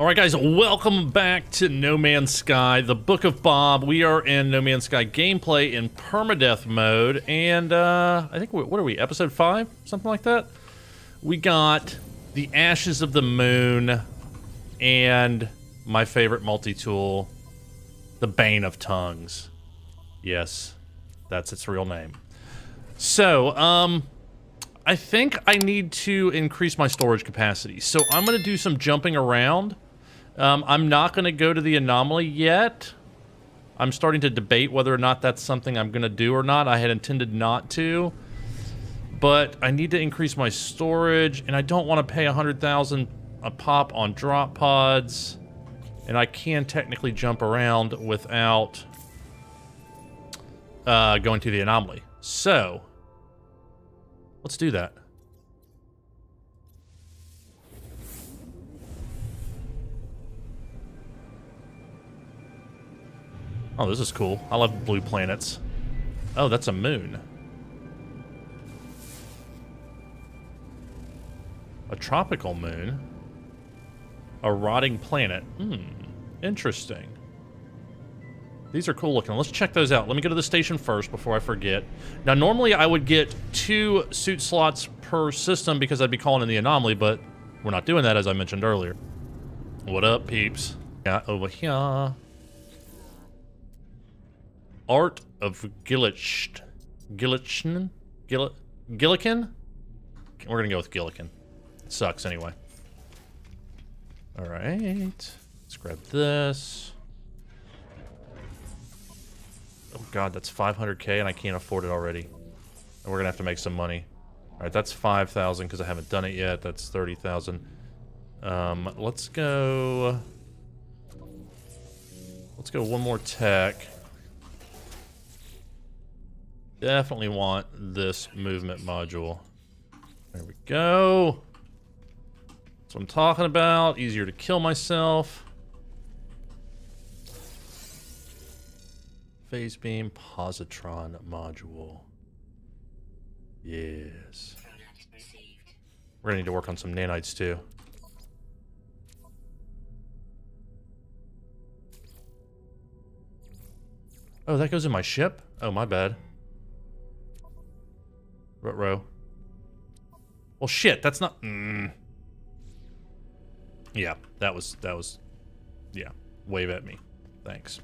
Alright guys, welcome back to No Man's Sky, the Book of Bob. We are in No Man's Sky gameplay in permadeath mode, and I think, what are we, episode 5? Something like that? We got the Ashes of the Moon, and my favorite multi-tool, the Bane of Tongues. Yes, that's its real name. So, I think I need to increase my storage capacity, so I'm gonna do some jumping around. I'm not going to go to the anomaly yet. I'm starting to debate whether or not that's something I'm going to do or not. I had intended not to, but I need to increase my storage, and I don't want to pay 100,000 a pop on drop pods, and I can technically jump around without going to the anomaly. So, let's do that. Oh, this is cool. I love blue planets. Oh, that's a moon. A tropical moon. A rotting planet. Hmm. Interesting. These are cool looking. Let's check those out. Let me go to the station first before I forget. Now, normally I would get 2 suit slots per system because I'd be calling in the anomaly, but we're not doing that, as I mentioned earlier. What up, peeps? Got over here. Art of Gilliken? We're gonna go with Gilliken. It sucks anyway. Alright. Let's grab this. Oh god, that's 500k and I can't afford it already. And we're gonna have to make some money. Alright, that's 5,000 because I haven't done it yet. That's 30,000. Let's go... Let's go one more tech. Definitely want this movement module. There we go. That's what I'm talking about. Easier to kill myself. Phase beam positron module. Yes. We're gonna need to work on some nanites too. Oh, that goes in my ship? Oh, my bad. Ruh-roh. Well, shit. That's not. Mm. Yeah, that was. Yeah, wave at me. Thanks.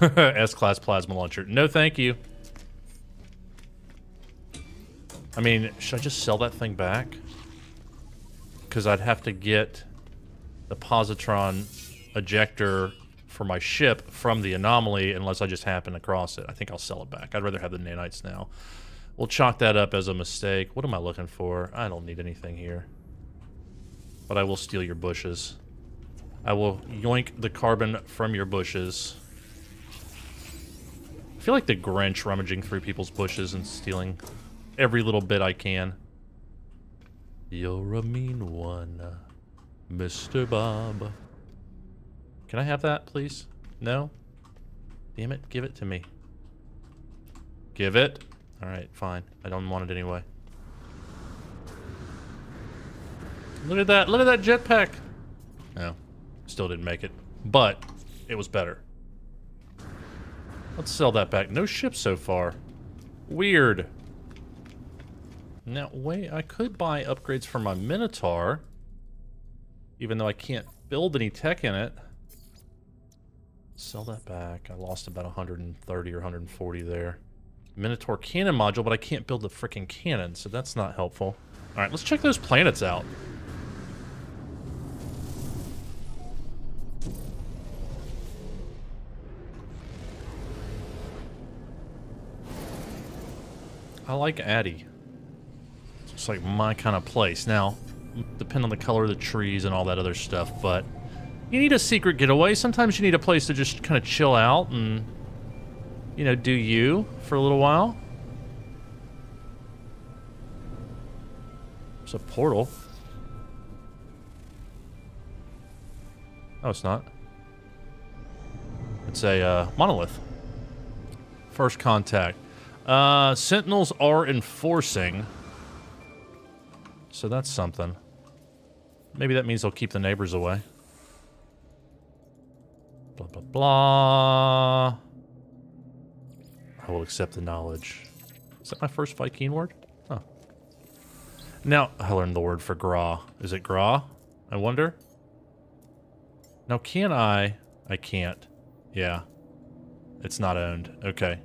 S-class plasma launcher. No, thank you. I mean, should I just sell that thing back? Because I'd have to get the positron ejector for my ship from the anomaly unless I just happen across it. I think I'll sell it back. I'd rather have the nanites now. We'll chalk that up as a mistake. What am I looking for? I don't need anything here. But I will steal your bushes. I will yoink the carbon from your bushes. I feel like the Grinch rummaging through people's bushes and stealing every little bit I can. You're a mean one, Mr. Bob. Can I have that, please? No? Damn it, give it to me. Give it? Alright, fine. I don't want it anyway. Look at that jetpack! No. Still didn't make it. But, it was better. Let's sell that back. No ships so far. Weird. Now, wait, I could buy upgrades for my Minotaur. Even though I can't build any tech in it. Sell that back. I lost about 130 or 140 there. Minotaur cannon module, but I can't build the freaking cannon, so that's not helpful. Alright, let's check those planets out. I like Addy. It's just like my kind of place. Now, depend on the color of the trees and all that other stuff, but... You need a secret getaway. Sometimes you need a place to just kind of chill out and, you know, do you for a little while. It's a portal. Oh, it's not. It's a monolith. First contact. Sentinels are enforcing So that's something. Maybe that means they'll keep the neighbors away. Blah, blah, blah. I will accept the knowledge. Is that my first Viking word? Huh. Now, I learned the word for gra. Is it gra? I wonder. Now, can I? I can't. Yeah. It's not owned. Okay.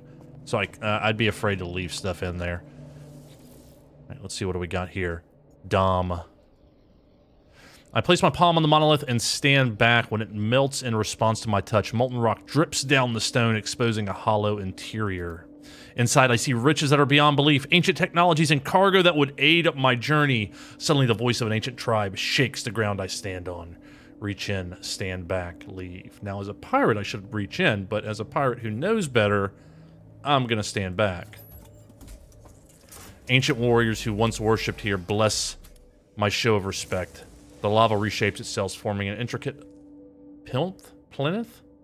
So I'd be afraid to leave stuff in there. All right, let's see what do we got here. Dom. I place my palm on the monolith and stand back. When it melts in response to my touch, molten rock drips down the stone, exposing a hollow interior. Inside, I see riches that are beyond belief, ancient technologies and cargo that would aid my journey. Suddenly, the voice of an ancient tribe shakes the ground I stand on. Reach in, stand back, leave. Now, as a pirate, I should reach in, but as a pirate who knows better, I'm going to stand back. Ancient warriors who once worshipped here bless my show of respect. The lava reshapes itself, forming an intricate plinth?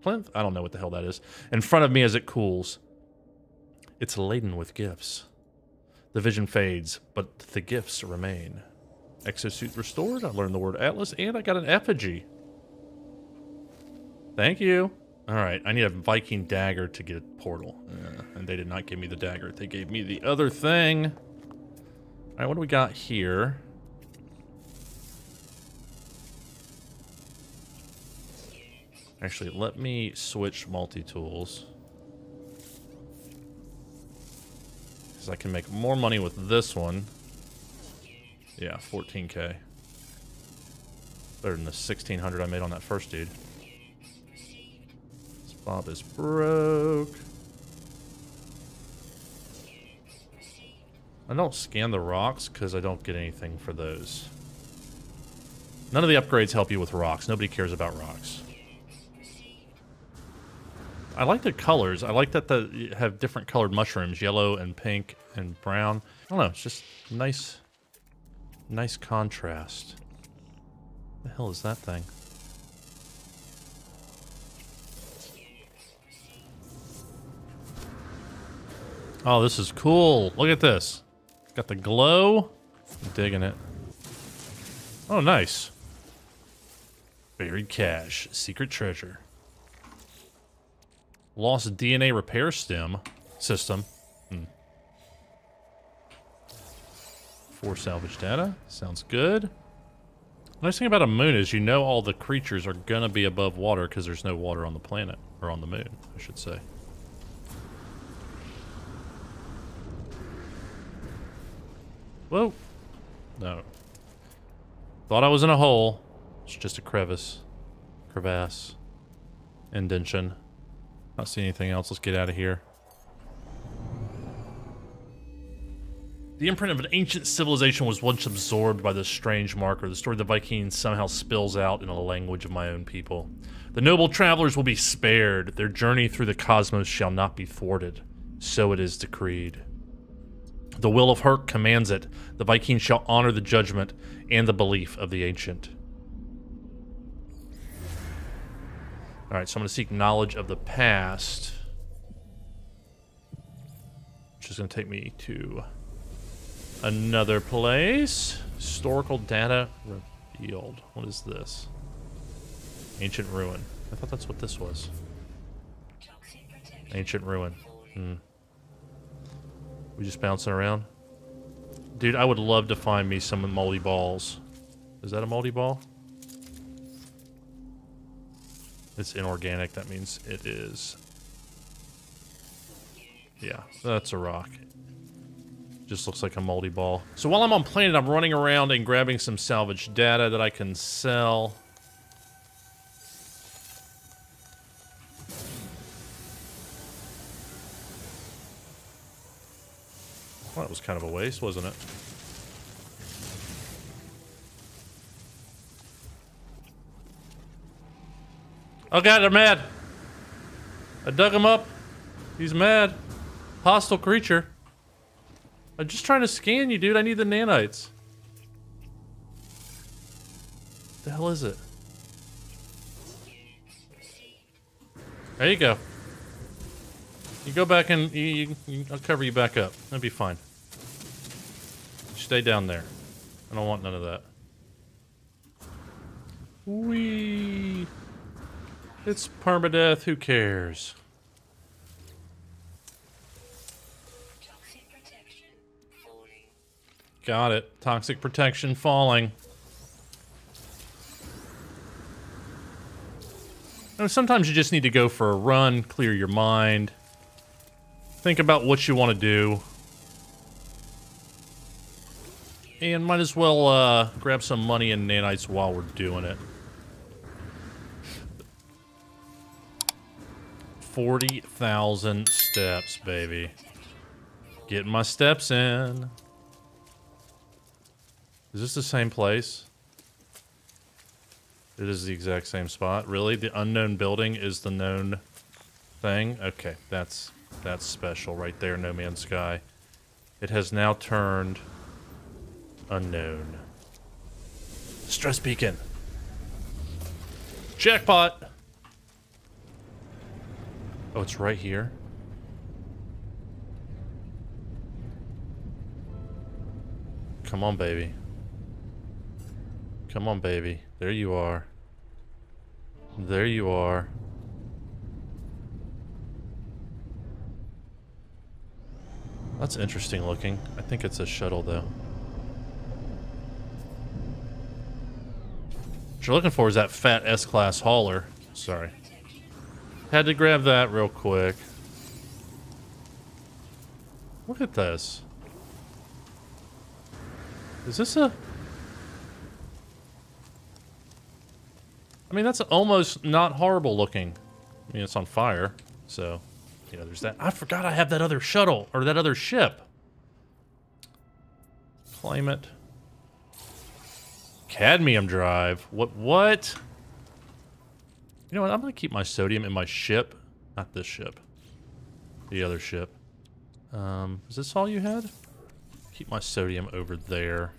I don't know what the hell that is. In front of me as it cools. It's laden with gifts. The vision fades, but the gifts remain. Exosuit restored. I learned the word Atlas, and I got an effigy. Thank you. All right, I need a Viking dagger to get a portal. And they did not give me the dagger. They gave me the other thing. All right, what do we got here? Actually, let me switch multi-tools. Because I can make more money with this one. Yeah, 14K. Better than the 1,600 I made on that first dude. This Bob is broke. I don't scan the rocks because I don't get anything for those. None of the upgrades help you with rocks. Nobody cares about rocks. I like the colors. I like that they have different colored mushrooms. Yellow and pink and brown. I don't know. It's just nice... nice contrast. What the hell is that thing? Oh, this is cool. Look at this. Got the glow. I'm digging it. Oh, nice. Buried cash. Secret treasure. Lost DNA repair system. Or salvage data. Sounds good. Nice thing about a moon is you know all the creatures are gonna be above water because there's no water on the planet. Or on the moon, I should say. Whoa. No. Thought I was in a hole. It's just a crevice. Crevasse. Indention. Not seeing anything else. Let's get out of here. The imprint of an ancient civilization was once absorbed by this strange marker. The story of the Vikings somehow spills out in a language of my own people. The noble travelers will be spared. Their journey through the cosmos shall not be thwarted. So it is decreed. The will of Herc commands it. The Vikings shall honor the judgment and the belief of the ancient. All right, so I'm going to seek knowledge of the past. Which is going to take me to... another place. Historical data revealed. What is this? Ancient ruin. I thought that's what this was. Ancient ruin. We just bouncing around? Dude, I would love to find me some moldy balls. Is that a moldy ball? It's inorganic. That means it is. Yeah, that's a rock. Just looks like a moldy ball. So while I'm on planet, I'm running around and grabbing some salvage data that I can sell. Well, that was kind of a waste, wasn't it? Oh god, they're mad! I dug him up. He's mad. Hostile creature. I'm just trying to scan you, dude. I need the nanites. What the hell is it? There you go. You go back and I'll cover you back up. That'll be fine. Stay down there. I don't want none of that. Whee! It's permadeath, who cares? Toxic protection falling. Got it. Toxic protection falling. And sometimes you just need to go for a run, clear your mind. Think about what you want to do. And might as well grab some money and nanites while we're doing it. 40,000 steps, baby. Getting my steps in. Is this the same place? It is the exact same spot. Really? The unknown building is the known thing? Okay, that's special right there, No Man's Sky. It has now turned unknown. Stress beacon. Jackpot! Oh, it's right here? Come on, baby. Come on, baby. There you are. There you are. That's interesting looking. I think it's a shuttle, though. What you're looking for is that fat S-class hauler. Sorry. Had to grab that real quick. Look at this. Is this a... I mean, that's almost not horrible looking. I mean, it's on fire, so... You know, there's that. I forgot I have that other shuttle, or that other ship. Claim it. Cadmium drive. What? You know what? I'm gonna keep my sodium in my ship. Not this ship. The other ship. Is this all you had? Keep my sodium over there.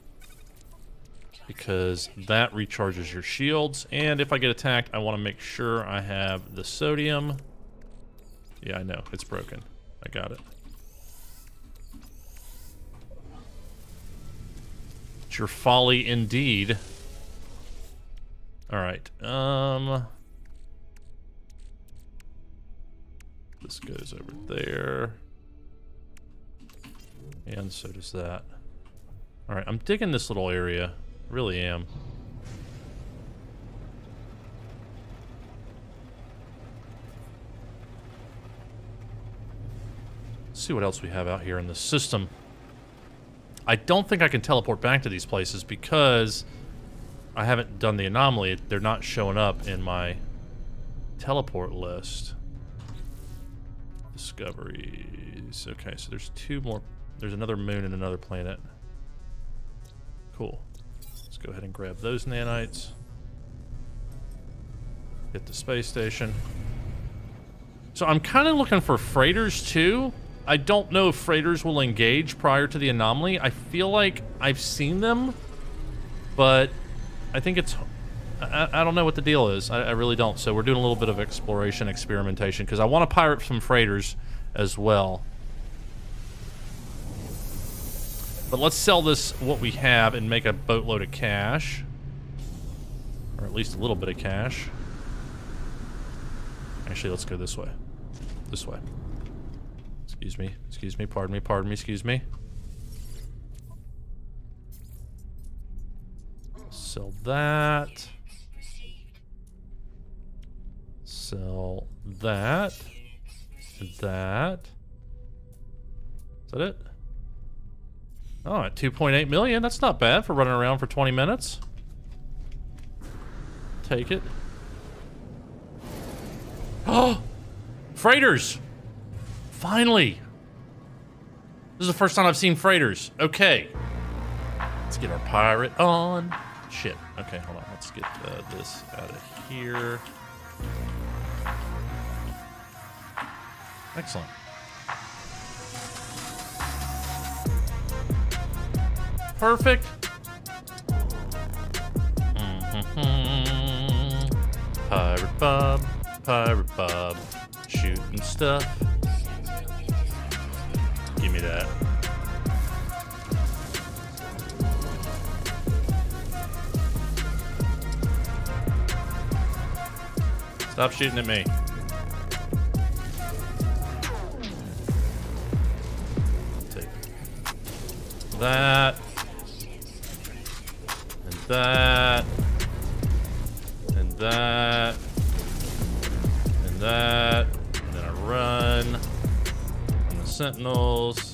Because that recharges your shields. And if I get attacked, I want to make sure I have the sodium. Yeah, I know. It's broken. I got it. It's your folly indeed. Alright. This goes over there. And so does that. Alright, I'm digging this little area. Really am. Let's see what else we have out here in the system. I don't think I can teleport back to these places because I haven't done the anomaly. They're not showing up in my teleport list. Discoveries. Okay, so there's two more. There's another moon and another planet. Cool. Let's go ahead and grab those nanites. Hit the space station. So I'm kind of looking for freighters too. I don't know if freighters will engage prior to the anomaly. I feel like I've seen them, but I think it's... I don't know what the deal is. I really don't. So we're doing a little bit of exploration, experimentation, because I want to pirate some freighters as well. But let's sell this, what we have, and make a boatload of cash. Or at least a little bit of cash. Actually, let's go this way. This way. Excuse me, pardon me, pardon me, excuse me. Sell that. Sell that. That. Is that it? Oh, at 2.8 million, that's not bad for running around for 20 minutes. Take it. Oh! Freighters! Finally! This is the first time I've seen freighters. Okay. Let's get our pirate on. Shit. Okay, hold on. Let's get this out of here. Excellent. Perfect. Mm-hmm. Pirate Bob, shooting stuff. Give me that. Stop shooting at me. Take that. And that. And that. And that. And then I run. And the sentinels.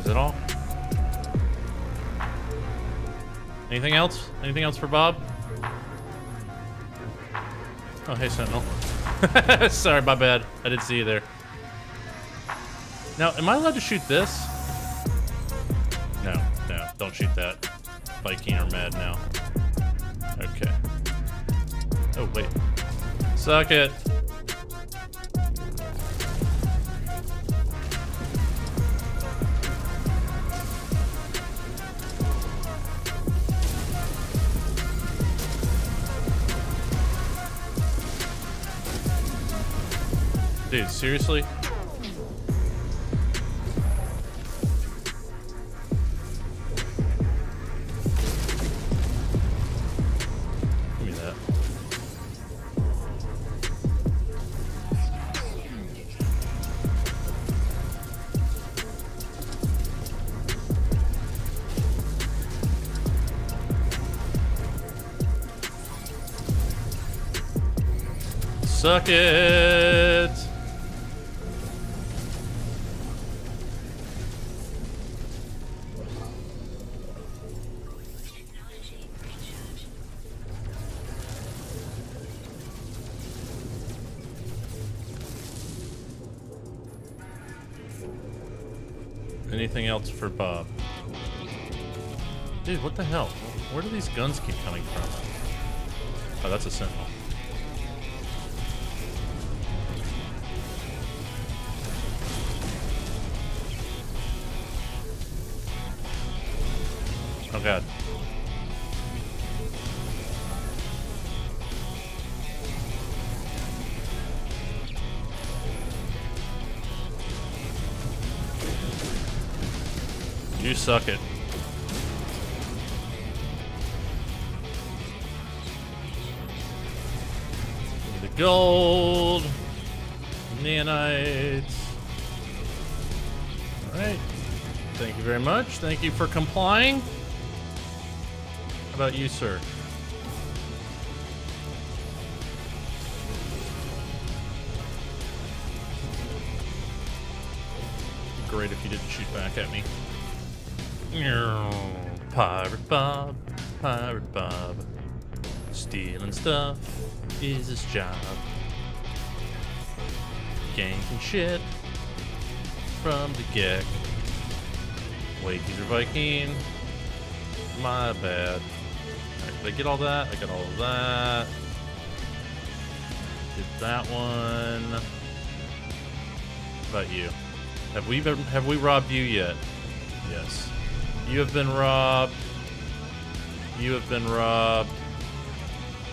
Is it all? Anything else? Anything else for Bob? Oh, hey, Sentinel. Sorry, my bad. I didn't see you there. Now, am I allowed to shoot this? No, no, don't shoot that. Viking are mad now. Okay. Oh, wait. Suck it. Dude, seriously? Give me that. Suck it! Anything else for Bob? Dude, what the hell? Where do these guns keep coming from? Oh, that's a sentinel. Oh god. You suck it. The gold, neonites. All right. Thank you very much. Thank you for complying. How about you, sir? Great if you didn't shoot back at me. Pirate Bob, Pirate Bob. Stealing stuff is his job. Ganking shit from the geck. Wait, these are Viking. My bad. Alright, did I get all that? I got all of that. Did that one. How about you? Have we robbed you yet? Yes. You have been robbed. You have been robbed.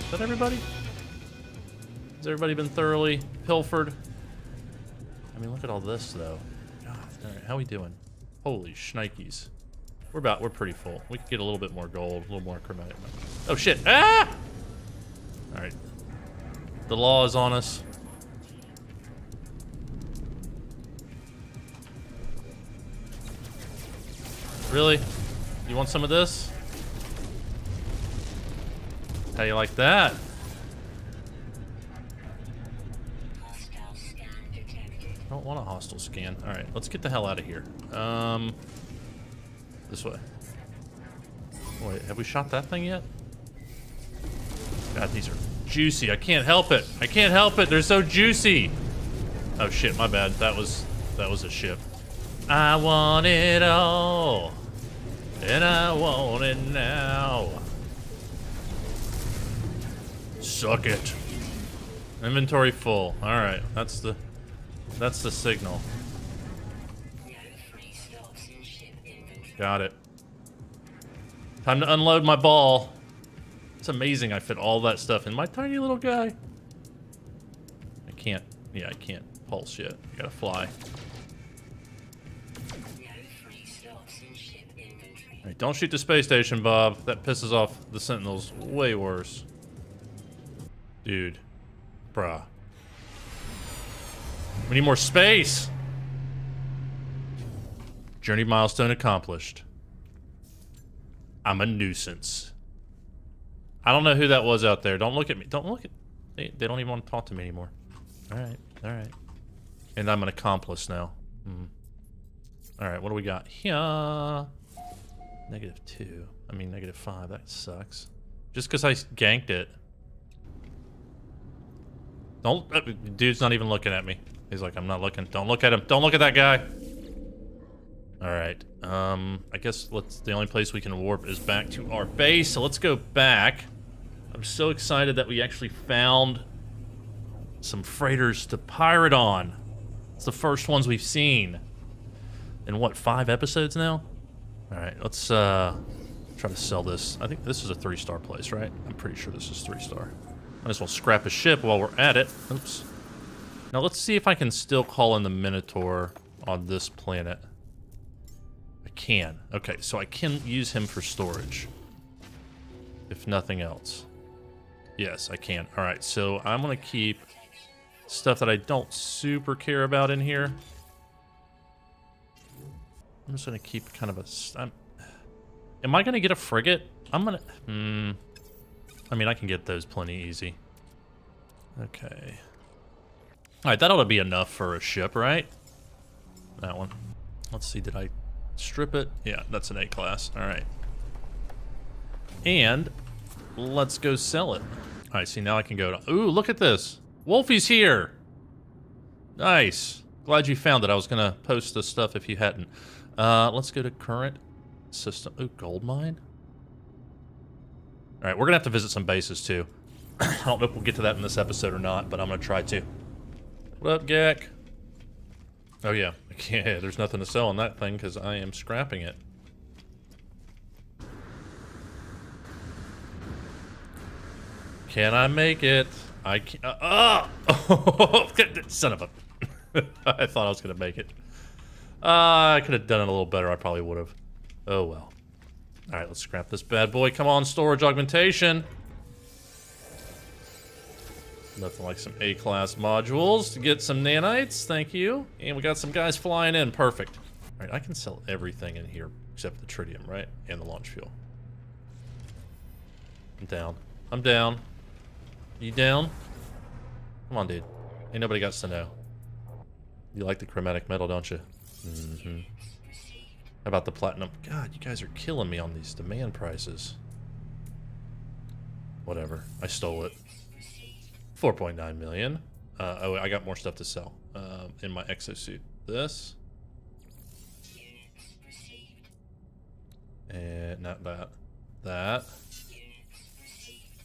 Is that everybody? Has everybody been thoroughly pilfered? I mean, look at all this, though. God, all right, how we doing? Holy shnikes. We're pretty full. We could get a little bit more gold, a little more chromatic. Oh, shit. Ah! All right. The law is on us. Really? You want some of this? How you like that? I don't want a hostile scan. All right, let's get the hell out of here. This way. Wait, have we shot that thing yet? God, these are juicy. I can't help it. I can't help it. They're so juicy. Oh shit, my bad. That was a ship. I want it all. And I want it now. Suck it. Inventory full. All right, that's the signal. Got it. Time to unload my ball. It's amazing I fit all that stuff in my tiny little guy. I can't pulse yet. I gotta fly. Hey, don't shoot the space station, Bob. That pisses off the Sentinels way worse. Dude. Bruh. We need more space! Journey milestone accomplished. I'm a nuisance. I don't know who that was out there. Don't look at me. Don't look at... They don't even want to talk to me anymore. Alright. Alright. And I'm an accomplice now. Mm. Alright, what do we got here? -2. I mean, -5. That sucks. Just because I ganked it. Don't... dude's not even looking at me. He's like, I'm not looking. Don't look at him. Don't look at that guy. Alright, I guess the only place we can warp is back to our base, so let's go back. I'm so excited that we actually found some freighters to pirate on. It's the first ones we've seen. In what, 5 episodes now? Alright, let's try to sell this. I think this is a 3-star place, right? I'm pretty sure this is 3-star. Might as well scrap a ship while we're at it. Oops. Now let's see if I can still call in the Minotaur on this planet. Can. Okay, so I can use him for storage. If nothing else. Yes, I can. Alright, so I'm gonna keep stuff that I don't super care about in here. I'm just gonna keep kind of a... am I gonna get a frigate? I'm gonna... I mean, I can get those plenty easy. Okay. Alright, that ought to be enough for a ship, right? That one. Let's see, did I... strip it? Yeah, that's an A class. Alright. And let's go sell it. Alright, see now I can go to... Ooh, look at this! Wolfie's here! Nice! Glad you found it. I was gonna post this stuff if you hadn't. Let's go to current system. Ooh, gold mine? Alright, we're gonna have to visit some bases too. I don't know if we'll get to that in this episode or not, but I'm gonna try to. What up, Gek? Oh yeah. Yeah, there's nothing to sell on that thing because I am scrapping it. Can I make it? I can't. Oh! Son of a. I thought I was going to make it. I could have done it a little better. I probably would have. Oh well. Alright, let's scrap this bad boy. Come on, storage augmentation. Nothing like some A-class modules to get some nanites, thank you. And we got some guys flying in, perfect. Alright, I can sell everything in here except the tritium, right? And the launch fuel. I'm down. I'm down. You down? Come on, dude. Ain't nobody got to know. You like the chromatic metal, don't you? Mm-hmm. How about the platinum? God, you guys are killing me on these demand prices. Whatever. I stole it. 4.9 million. Oh, I got more stuff to sell in my exosuit. This. And not that. That.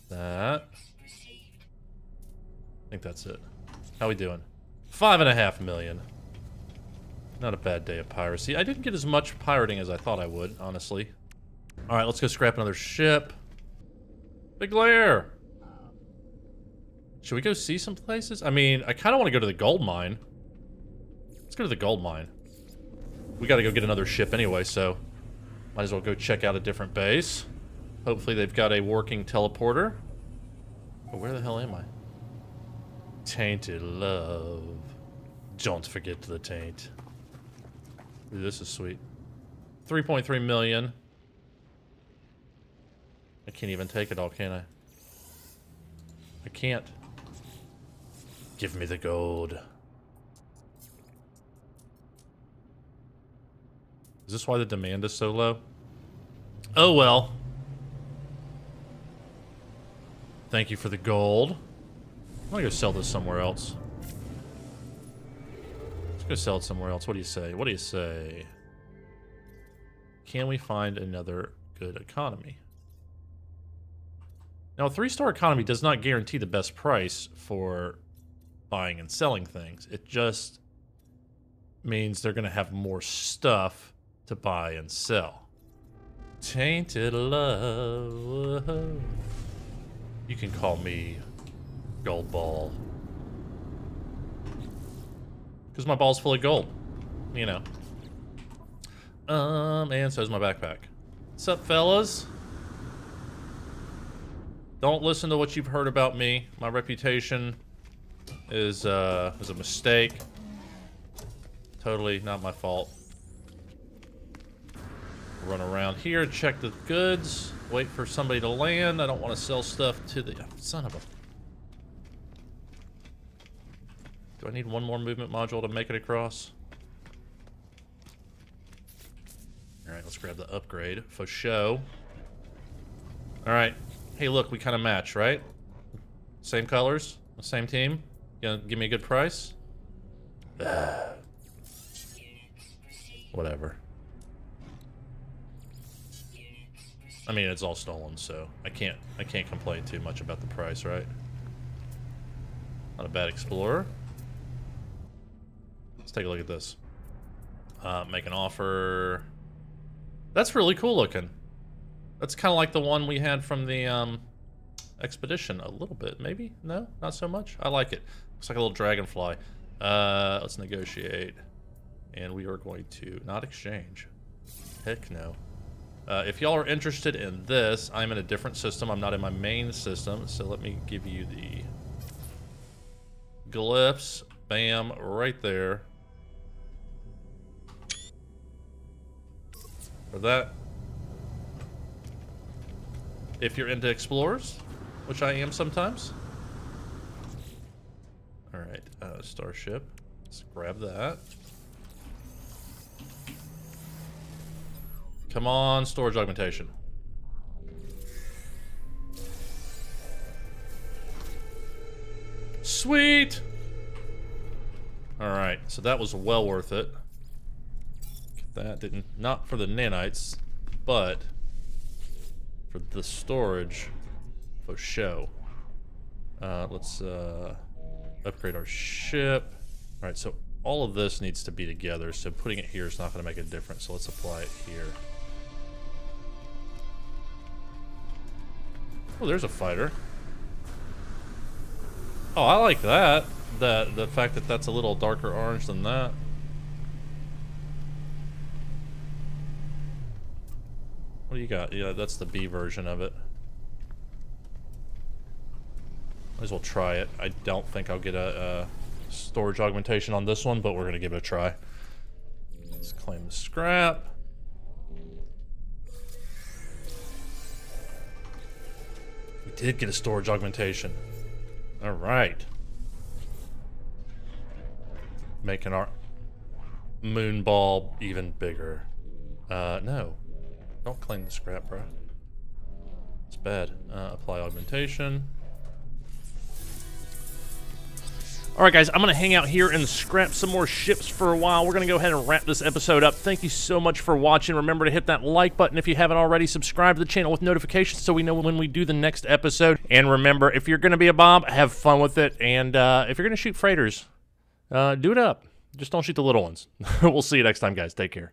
That. I think that's it. How we doing? 5.5 million. Not a bad day of piracy. I didn't get as much pirating as I thought I would, honestly. All right, let's go scrap another ship. Big Lair! Should we go see some places? I mean, I kind of want to go to the gold mine. Let's go to the gold mine. We got to go get another ship anyway, so might as well go check out a different base. Hopefully they've got a working teleporter. But where the hell am I? Tainted love. Don't forget the taint. Ooh, this is sweet. 3.3 million. I can't even take it all, can I? I can't. Give me the gold. Is this why the demand is so low? Oh well. Thank you for the gold. I'm gonna go sell this somewhere else. Let's go sell it somewhere else. What do you say? What do you say? Can we find another good economy? Now, a 3-star economy does not guarantee the best price for buying and selling things. It just means they're going to have more stuff to buy and sell. Tainted love. You can call me Gold Ball. Because my ball's full of gold. You know. And so is my backpack. What's up, fellas? Don't listen to what you've heard about me. My reputation is a mistake. Totally not my fault. Run around here, check the goods, wait for somebody to land. I don't want to sell stuff to the... Oh, son of a... Do I need one more movement module to make it across? Alright, let's grab the upgrade for show. Alright. Hey, look, we kind of match, right? Same colors, same team. You gonna give me a good price? Whatever. I mean, it's all stolen, so I can't complain too much about the price, right? Not a bad explorer. Let's take a look at this. Make an offer. That's really cool looking. That's kind of like the one we had from the expedition a little bit, maybe? No, not so much. I like it. Looks like a little dragonfly. Let's negotiate, and we are going to not exchange. Heck no. If y'all are interested in this, I'm in a different system. I'm not in my main system, so let me give you the glyphs. Bam, right there. For that. If you're into explorers, which I am sometimes. All right, starship. Let's grab that. Come on, storage augmentation. Sweet! Alright, so that was well worth it. That didn't, not for the nanites, but for the storage for show. Let's upgrade our ship. Alright, so all of this needs to be together, so putting it here is not going to make a difference, so let's apply it here. Oh, there's a fighter. Oh, I like that. The fact that that's a little darker orange than that. What do you got? Yeah, that's the B version of it. Might as well try it. I don't think I'll get a storage augmentation on this one, but we're going to give it a try. Let's claim the scrap. Did get a storage augmentation. All right. Making our moon ball even bigger. No. Don't claim the scrap, bro. It's bad. Apply augmentation. Alright guys, I'm going to hang out here and scrap some more ships for a while. We're going to go ahead and wrap this episode up. Thank you so much for watching. Remember to hit that like button if you haven't already. Subscribe to the channel with notifications so we know when we do the next episode. And remember, if you're going to be a bomb, have fun with it. And if you're going to shoot freighters, do it up. Just don't shoot the little ones. We'll see you next time, guys. Take care.